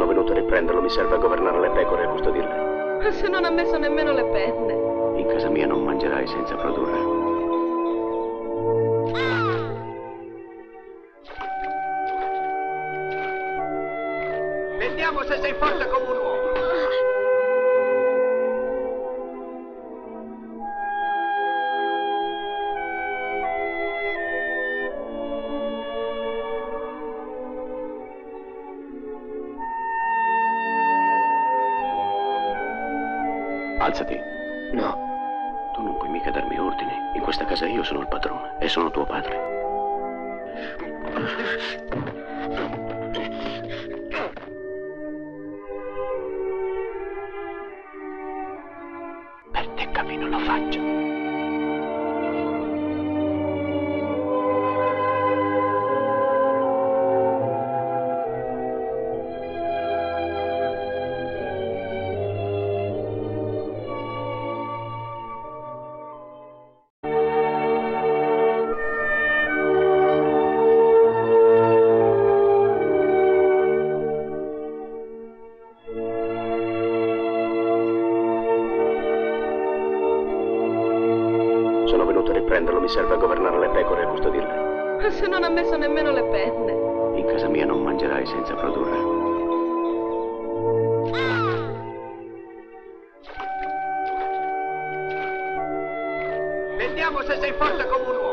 sono venuto a riprenderlo, mi serve a governare le pecore e custodirle. Ma se non ha messo nemmeno le penne? In casa mia non mangerai senza produrre. Vediamo se sei forte come un uomo. Alzati. No. Tu non puoi mica darmi ordini. In questa casa io sono il padrone e sono tuo padre. Non lo faccio. Sono venuto a riprenderlo, mi serve a governare le pecore e custodirle. Ma se non ha messo nemmeno le penne? In casa mia non mangerai senza produrre. Vediamo se sei forte come un uomo.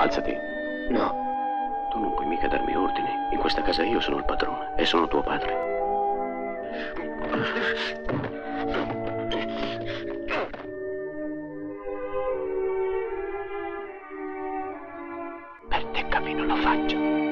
Alzati. No. Tu non puoi mica darmi ordini. In questa casa io sono il padrone e sono tuo padre. Per te, capito, lo faccio.